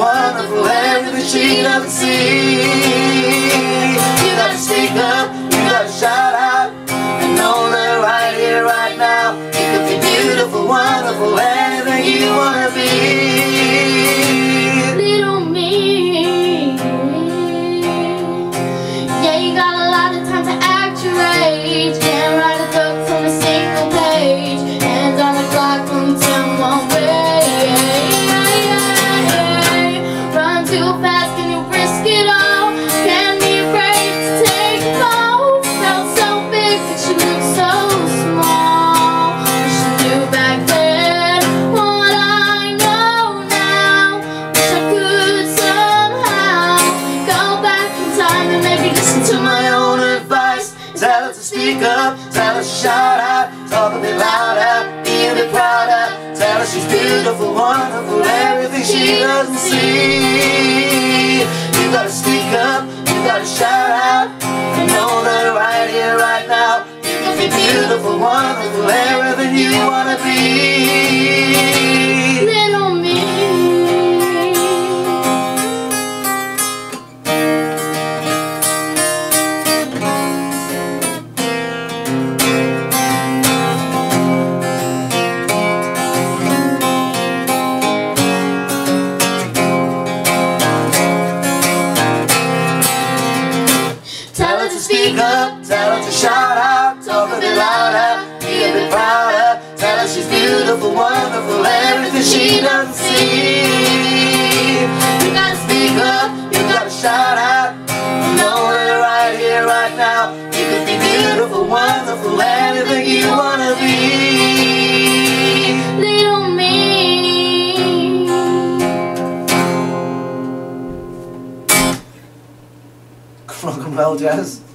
wonderful land that she doesn't see. You gotta speak up, you gotta shout out, and know that right here, right now, it could be beautiful, wonderful, anything you wanna be. Little me, yeah, you got a lot of time to act your age. Can't write a book from a single page. Hands on the clock from 10 up, tell her shout out, talk a bit louder, be a bit prouder, tell her she's beautiful, wonderful, everything she doesn't see. You gotta speak up, you gotta shout out, and know that right here, right now, you can be beautiful, wonderful, everything you wanna be. Little me. Up, tell her to shout out, talk a bit louder, be a bit prouder, tell her she's beautiful, wonderful, everything she doesn't see. You gotta speak up, you gotta shout out, you know that right here, right now, you can be beautiful, wonderful, anything you wanna be. Little me. Rock and roll, jazz.